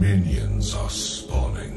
Minions are spawning.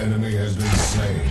Enemy has been slain.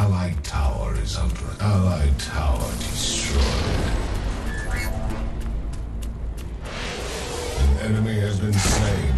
Allied tower is under attack. Allied tower destroyed. An enemy has been slain.